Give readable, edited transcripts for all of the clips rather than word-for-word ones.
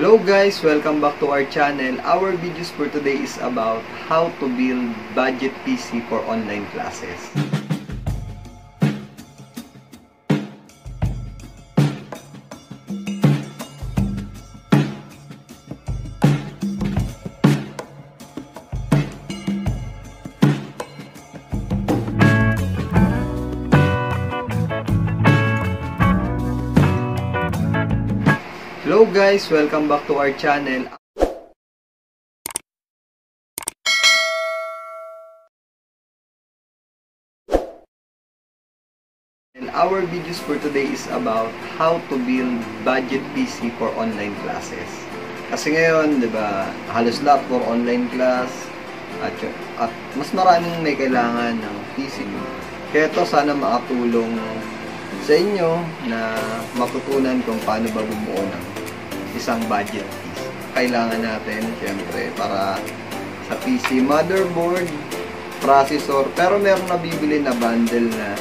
Hello guys, welcome back to our channel. Our videos for today is about how to build budget PC for online classes. Hello guys, welcome back to our channel. And our videos for today is about how to build budget PC for online classes. Kasi ngayon, 'di ba, halos lahat for online class at mas maraming may kailangan ng PC. Kaya to sana makatulong sa inyo na matutunan kung paano ba bumuo ng isang budget piece. Kailangan natin, syempre, para sa PC, motherboard, processor, pero meron nabibili na bundle na,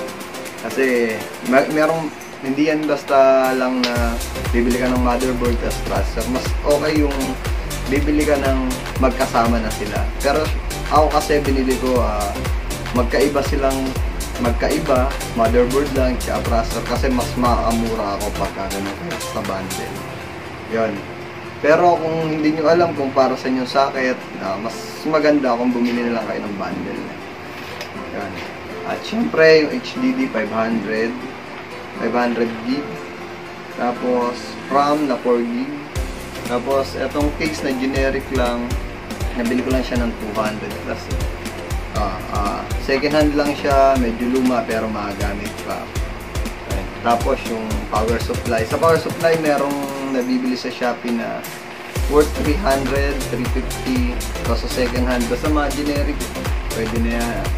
kasi merong, hindi yan basta lang na bibili ka ng motherboard at processor. Mas okay yung bibili ka ng magkasama na sila. Pero ako kasi binili ko, magkaiba, motherboard lang, at processor, kasi mas maamura ako pagka ganun sa bundle. Yun. Pero kung hindi nyo alam kung para sa inyo socket, mas maganda kung bumili na lang kayo ng bundle. Yun. At syempre, yung HDD 500 GB. Tapos, RAM na 4 GB. Tapos, etong case na generic lang, nabili ko lang siya ng 200 plus. Second hand lang siya, medyo luma pero magagamit pa. Yun. Tapos, yung power supply. Sa power supply, merong nabibili sa Shopee na worth 300, 350 kasi second hand, basta mga generic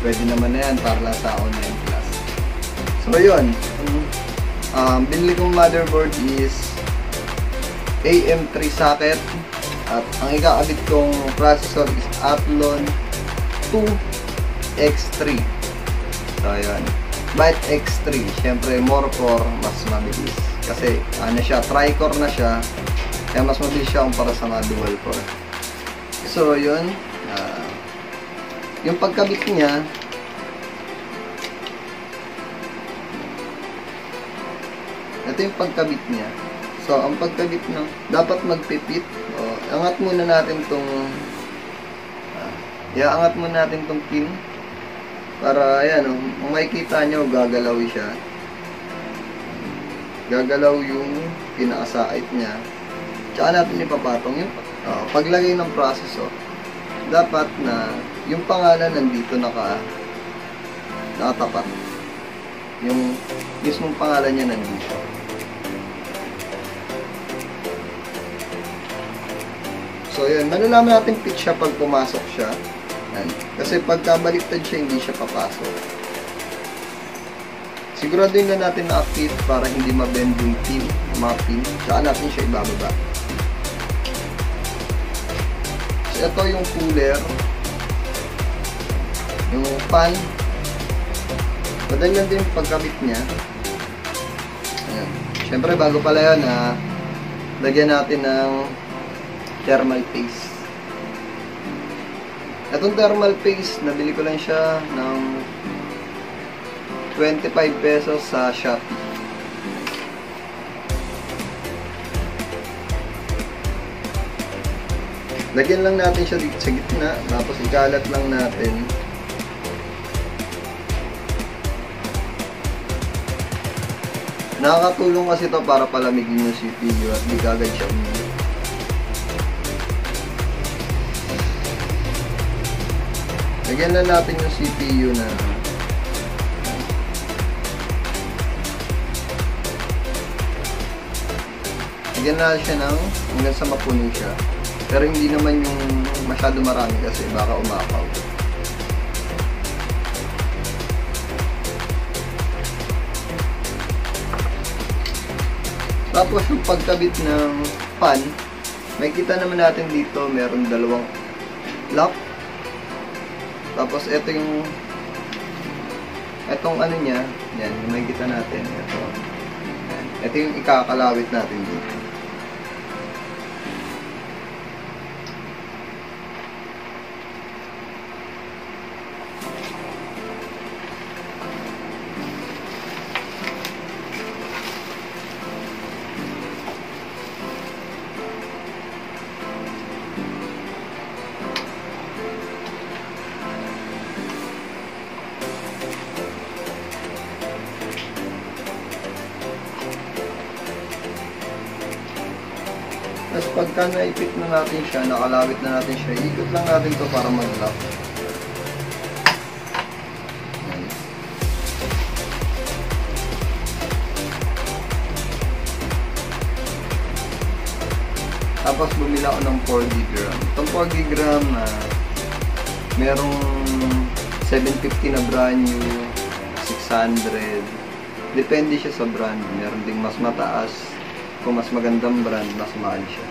pwede naman na yan para lang sa online class. So yun, binili kong motherboard is AM3 socket at ang ikakabit kong processor is Athlon 2X3. So yun, Byte X3, syempre more core, mas mabilis. Kasi tri-core na siya, kaya mas mabilis siya para sa mga dual core. So yun, yung pagkabit niya, ito yung pagkabit niya. So ang pagkabit na, dapat magpipit. Angat muna natin tong iaangat muna natin tong pin. Para, ayan, kung makikita nyo, gagalaw siya. Gagalaw yung pinakasait niya. Tsaka natin ipapatong yung paglagay ng processor. Dapat na yung pangalan nandito nakatapat. Yung mismong pangalan niya nandito. So, yun. Malalaman natin pitch siya pag pumasok siya. Kasi pagkabaliktad siya, hindi siya papasok. Siguraduhin na natin na active para hindi mabend yung pin, mga pin. Saan natin siya ibababa. So, ito yung cooler. Yung fan. Madali lang din yung pagkabit niya. Ayan. Siyempre, bago pala yun, lagyan natin ng thermal paste. Itong thermal paste, nabili ko lang siya ng 25 pesos sa Shopee. Lagyan lang natin siya dito sa gitna, tapos ikalat lang natin. Nakakatulong kasi ito para palamigin yung CPU at di kagad siya umiinit. Lagyan na natin yung CPU na lagyan na siya ng hanggang sa mapuno siya, pero hindi naman yung masyado marami kasi baka umakaw. Tapos yung pagkabit ng fan, makikita naman natin dito meron dalawang lock. Tapos ito yung etong ano niya, yan, makikita natin ito. Ito yung ikakalawit natin dito. Tapos pagka naipit na natin siya, nakalawit na natin siya, ikot lang natin ito para mag-lock. Tapos bumili ako ng 4GB RAM. Itong 4GB RAM na merong 750 na brand new, 600. Depende siya sa brand. Meron ding mas mataas. Kung mas magandang brand, mas mahal siya.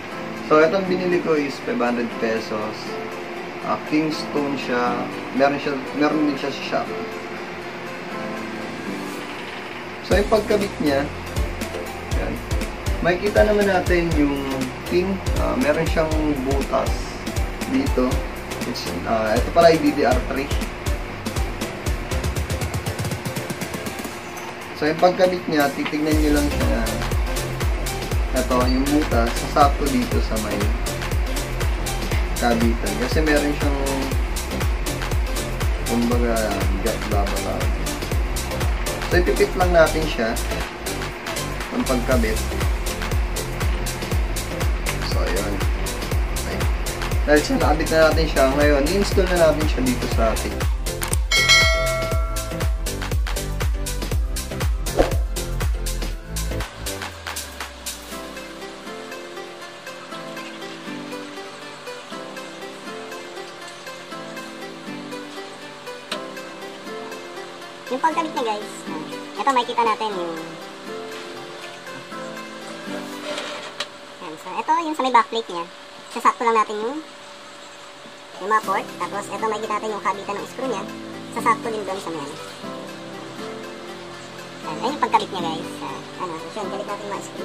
So, itong binili ko is 500 pesos. Kingston siya. Meron din siya sa shop. So, yung pagkabit niya, yan. Makikita naman natin yung pin. Meron siyang butas dito. Ito pala ay DDR3. So, yung pagkabit niya, titignan nyo lang siya na ito, yung butas, sasakto dito sa may kabitan. Kasi meron siyang kumbaga gap baba. So, ipipit lang natin siya ng pagkabit. So, yun. Okay. Dahil siya, nakabit na natin siya. Ngayon, i-install na natin siya dito sa ating. Yung pagkabit niya guys, ito makikita natin yung yan. So ito yung sa may backplate niya, sasakto lang natin yung mga port. Tapos ito makikita natin yung kabitan ng screw niya, sasakto din doon sa may yan. Ayun yung pagkabit niya guys. So yun, galit natin yung mga screw.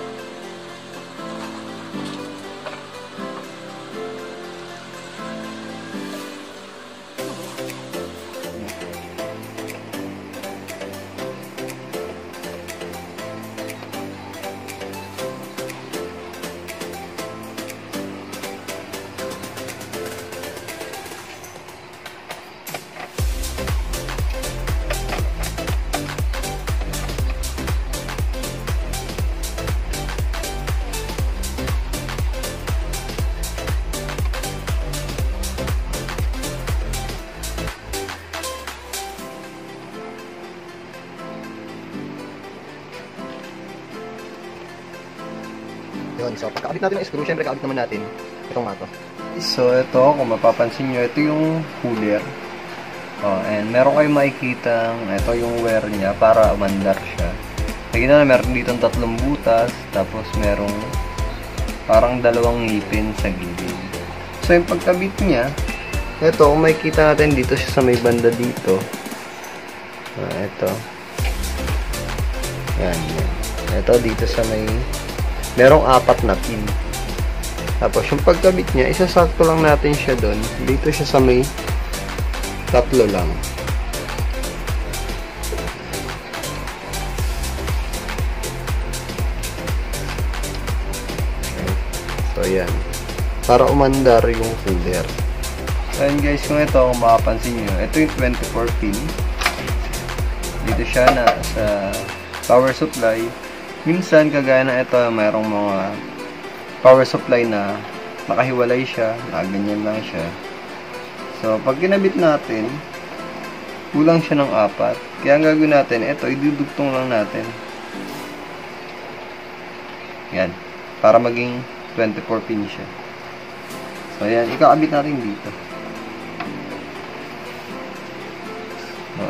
Yun. So, pagkakabit natin ng screw, syempre kakabit naman natin itong mato. So, ito, kung mapapansin nyo, ito yung cooler. And meron kayo makikitang ito yung wire niya para umandar siya. Nakita na, meron dito tatlong butas, tapos merong parang dalawang ngipin sa gilid. So, yung pagkabit niya, ito, kung makikita natin dito siya sa may banda dito. Ito. Yan, yan. Ito, dito sa may merong apat na pin. Tapos yung pagkabit niya, isasakto lang natin siya doon. Dito siya sa may tatlo lang. Okay. So yan. Para umandar yung folder. So yan guys, kung ito, kung makapansin nyo, ito yung 24 pin. Dito siya na sa power supply. Minsan, kagaya na ito, mayroong mga power supply na nakahiwalay siya, nakaganyan lang siya. So, pag ginabit natin, kulang siya ng apat. Kaya ang gagawin natin, ito, idudugtong lang natin. Yan. Para maging 24 pin siya. So, yan. Ikakabit natin dito.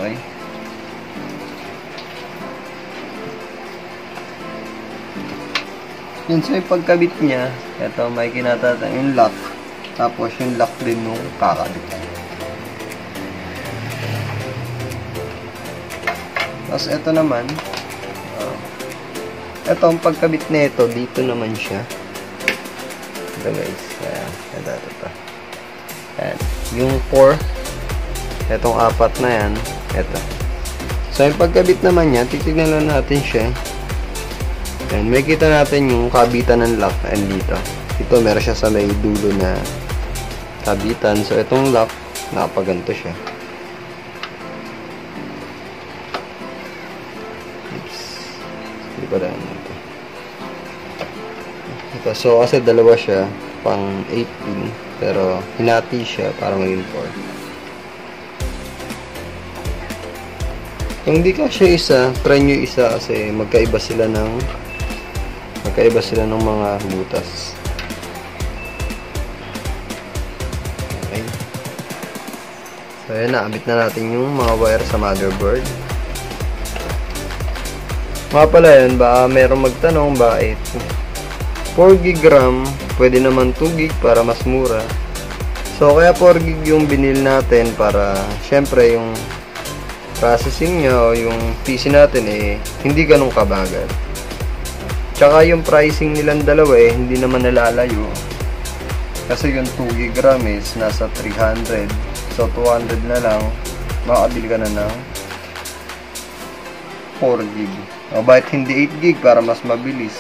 Okay. Yun, so yung pagkabit niya, ito, may kinatatan yung lock. Tapos yung lock din nung kakabit. Tapos ito naman, ito, ang pagkabit na ito, dito naman siya. Ito guys, ito. Ayan. Yung 4, itong apat na yan, ito. So yung pagkabit naman niya, titignan lang natin siya. And may kita natin yung kabitan ng lock and dito. Ito meron siya sa may dulo na kabitan. So itong lock, nakapaganto siya. Oops. Hindi pa daan natin. So kasi dalawa siya, pang 18, pero hinati siya para maging 4. Kung di kasya isa, try nyo isa kasi magkaiba sila ng mga butas. Okay. So ayan, naabit na natin yung mga wire sa motherboard. Mga pala yun, baka merong magtanong bakit 4GB RAM, pwede naman 2GB para mas mura. So kaya 4GB yung binili natin para syempre yung processing nyo, yung PC natin eh, hindi ganun kabagal. Tsaka yung pricing nilang dalawa eh, hindi naman nalalayo. Kasi yung 2GB RAM is nasa 300, so 200 na lang, makakabili ka na ng 4GB. O, bakit hindi 8GB para mas mabilis?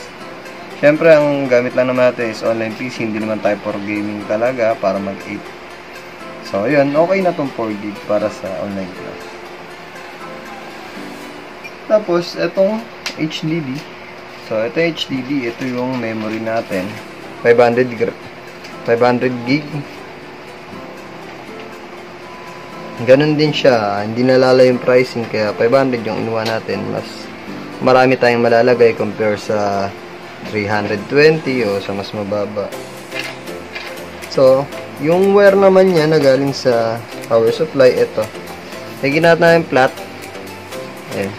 Siyempre, ang gamit lang naman natin is online PC, hindi naman tayo for gaming talaga para mag-8. So, yun, okay na tong 4GB para sa online class. Tapos, etong HDD. So, ito yung HDD, ito yung memory natin. 500GB. Ganun din siya, hindi nalala yung pricing, kaya 500 yung inuha natin, mas marami tayong malalagay compare sa 320 o sa mas mababa. So, yung wire naman niya na galing sa power supply, ito. Tignan natin yung flat. Ayan.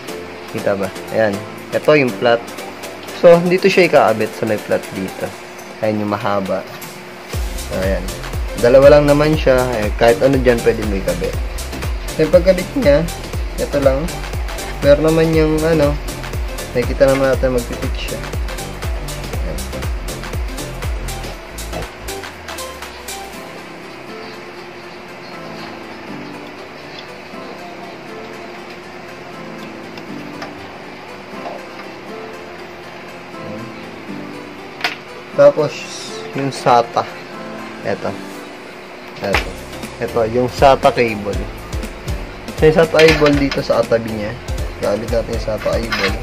Kita ba? Ayan. Ito yung flat. So, dito siya ikaabit sa may flat dito. Ayan yung mahaba. So, ayan. Dalawa lang naman siya. Ayan. Kahit ano dyan pwede mo ikabit. Then, pagkabit niya, ito lang. Wire naman yung ano, nakikita naman natin magtitik siya. Tapos yung SATA, eto yung SATA cable. Yung SATA cable dito sa tabi niya, gabit natin yung SATA cable.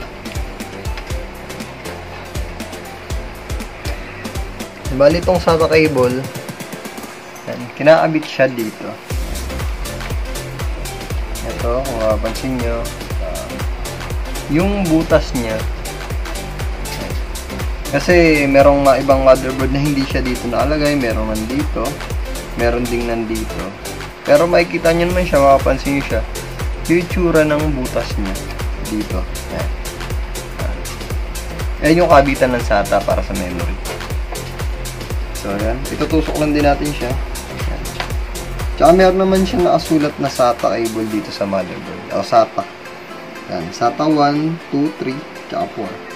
Bali itong SATA cable, yan, kinaabit siya dito. Ito, kung mapapansin nyo, yung butas niya, kasi merong ibang motherboard na hindi siya dito nakalagay, merong nandito, meron ding nandito. Pero makikita nyo naman siya, mapapansin nyo siya, yung itsura ng butas niya dito. Yan. Yan yung kabitan ng SATA para sa memory. So, ayan. Itutusok lang din natin siya. Ayan. Tsaka meron naman siyang nakasulat na SATA cable dito sa motherboard. O, SATA. Ayan. SATA 1, 2, 3, tsaka 4.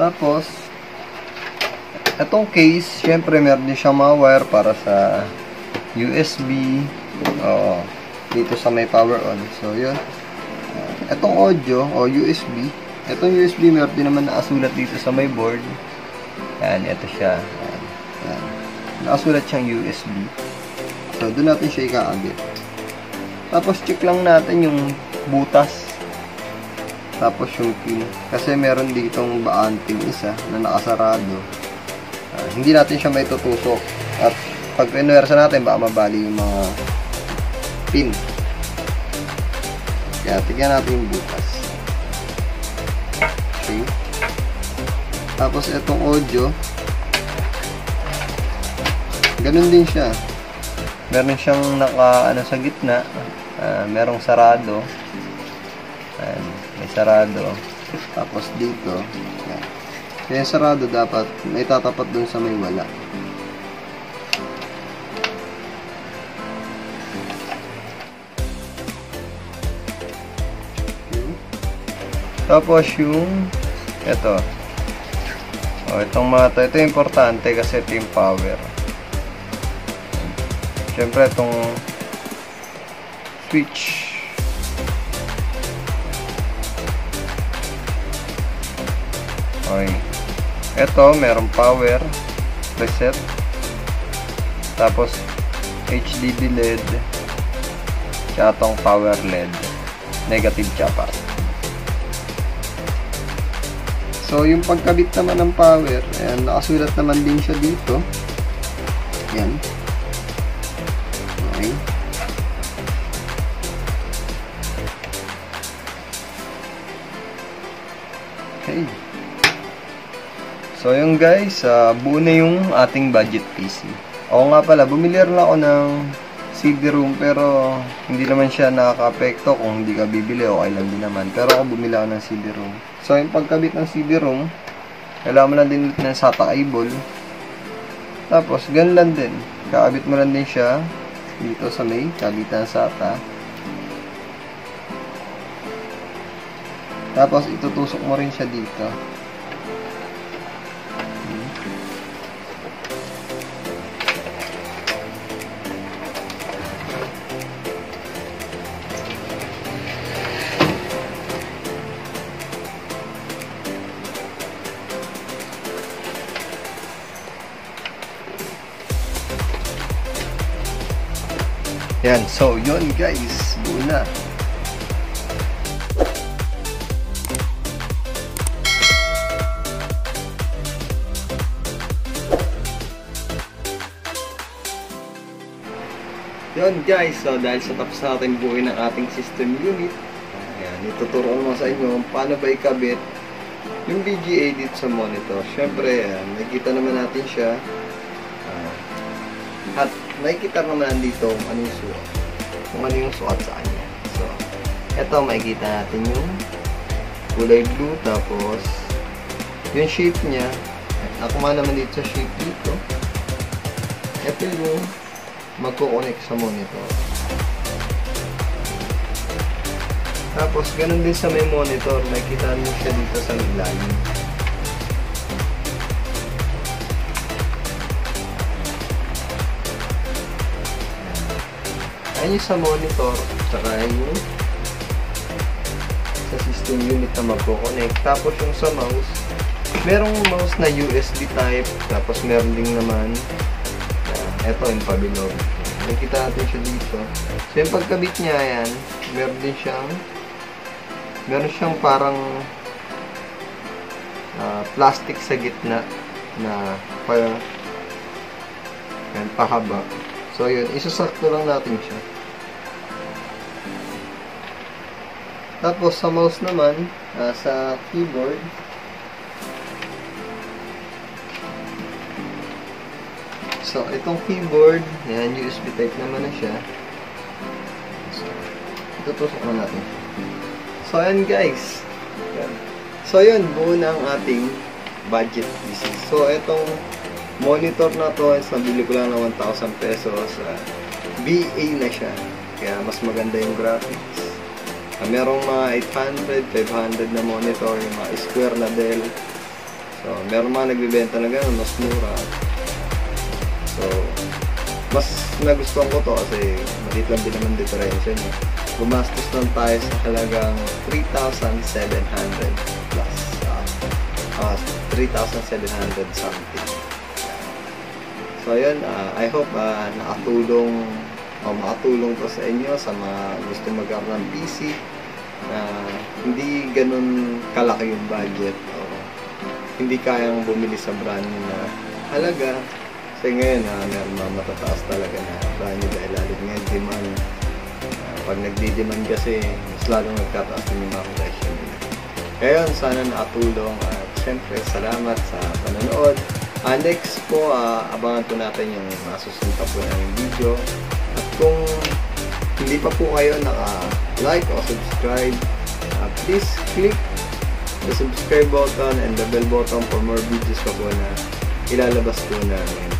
Tapos, itong case, syempre meron din siyang mga wire para sa USB. Oo. Dito sa may power on. So, yun. Itong audio o USB. Itong USB meron din naman nakasulat dito sa may board. Ayan, ito siya. Ayan. Nakasulat siyang USB. So, doon natin siya ikaabit. Tapos, check lang natin yung butas. Tapos, yung pin. Kasi meron ditong baanting isa na nakasarado. Hindi natin siya may tutusok. At pag pinuwersa natin, baka mabali yung mga pin. Kaya tignan natin yung butas. Okay. Tapos itong audio, ganun din siya. Meron siyang naka ano sa gitna, merong sarado. Ayan, may sarado. Tapos dito, ayan. Kaya sarado dapat may tatapat dun sa may wala. Tapos yung ito. O, itong mata. Ito importante kasi ito yung power. Siyempre itong switch. Okay. Ito, merong power reset. Tapos HDD LED, tsaka tong power LED, negative chapa. So yung pagkabit naman ng power, ayan, nakasulat naman din siya dito. Ayan. Okay. Okay. So yung guys, buo na yung ating budget PC. Oo nga pala, bumili rin ako ng CD-ROM pero hindi naman siya nakaka-apekto kung hindi ka bibili, okay lang din naman. Pero ako bumili ako ng CD-ROM. So, yung pagkabit ng CD-ROM, kailangan mo lang din ulit ng SATA cable. Tapos, ganun lang din. Kakabit mo lang din siya dito sa may kabitan ng SATA. Tapos, itutusok mo rin siya dito. Yan, so yun guys, buo na. Yun guys, so dahil sa tapos natin buuin ang ating system unit, ayan, ituturuan mo sa inyo paano ba ikabit yung BGA dito sa monitor. Syempre, nakita naman natin siya. At makikita naman dito kung ano yung suot. Kung ano yung suot sa kanya. So, eto makikita natin yung kulay blue. Tapos, yung shape niya. Nakuma naman dito sa shape dito. Ito yung magko-connect sa monitor. Tapos, ganun din sa may monitor. Makikita nyo siya dito sa ilalim. Ayan yung sa monitor, tsaka yung sa system unit na magkoconnect. Tapos yung sa mouse, merong mouse na USB type, tapos meron din naman eto yung pabilog. Nakita natin siya dito. So yung pagkabit niya, ayan, meron din siyang parang plastic sa gitna na pahaba. So yun, isasakto lang natin siya. Tapos sa mouse naman, sa keyboard, so itong keyboard, yan, USB type naman na siya. So, itutusok na natin. So ayan guys. So yun, buo na ang ating budget PC. So itong monitor na to, nabili ko lang na 1,000 pesos. BA na siya. Kaya mas maganda yung graphics. Merong mga 800, 500 na monitor, yung mga square na Dell. So, merong mga nagbibenta na gano'n, mas mura. So, mas nagustuhan ko to kasi maliit lang din naman diferensya niya. Gumastos lang tayo sa halagang 3,700 plus 3,700 something. So yun, I hope nakatulong o makatulong to sa inyo sa mga gusto magkaroon ng PC na hindi ganun kalaki yung budget o hindi kayang bumili sa brand new na halaga. Kasi ngayon, meron mga matataas talaga na brand new dahil lalo ngayon demand. Pag nagdi-demand kasi, mas lalong nagkataas ng mga presyo. Kaya yun, sana nakatulong at syempre salamat sa panonood. Next po, abangan po natin yung susunod po ng video. At kung hindi pa po kayo naka-like o subscribe, please click the subscribe button and the bell button for more videos pa po na ilalabas po namin.